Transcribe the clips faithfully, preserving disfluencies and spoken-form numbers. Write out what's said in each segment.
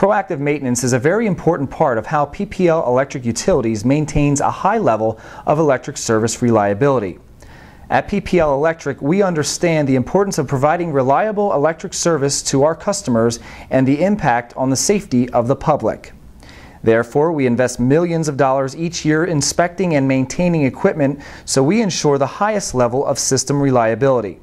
Proactive maintenance is a very important part of how P P L Electric Utilities maintains a high level of electric service reliability. At P P L Electric, we understand the importance of providing reliable electric service to our customers and the impact on the safety of the public. Therefore, we invest millions of dollars each year inspecting and maintaining equipment so we ensure the highest level of system reliability.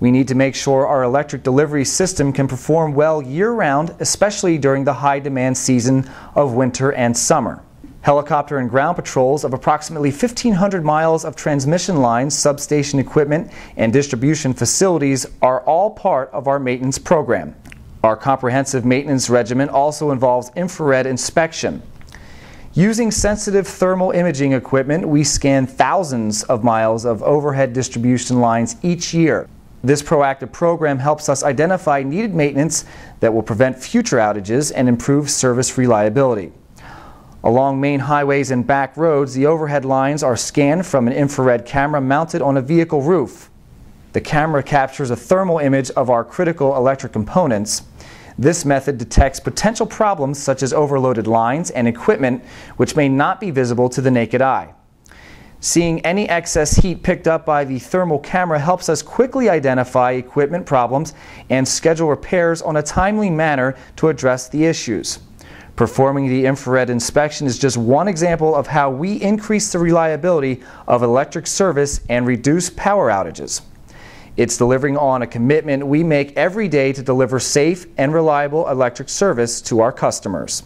We need to make sure our electric delivery system can perform well year-round, especially during the high-demand season of winter and summer. Helicopter and ground patrols of approximately fifteen hundred miles of transmission lines, substation equipment, and distribution facilities are all part of our maintenance program. Our comprehensive maintenance regimen also involves infrared inspection. Using sensitive thermal imaging equipment, we scan thousands of miles of overhead distribution lines each year. This proactive program helps us identify needed maintenance that will prevent future outages and improve service reliability. Along main highways and back roads, the overhead lines are scanned from an infrared camera mounted on a vehicle roof. The camera captures a thermal image of our critical electric components. This method detects potential problems such as overloaded lines and equipment, which may not be visible to the naked eye. Seeing any excess heat picked up by the thermal camera helps us quickly identify equipment problems and schedule repairs on a timely manner to address the issues. Performing the infrared inspection is just one example of how we increase the reliability of electric service and reduce power outages. It's delivering on a commitment we make every day to deliver safe and reliable electric service to our customers.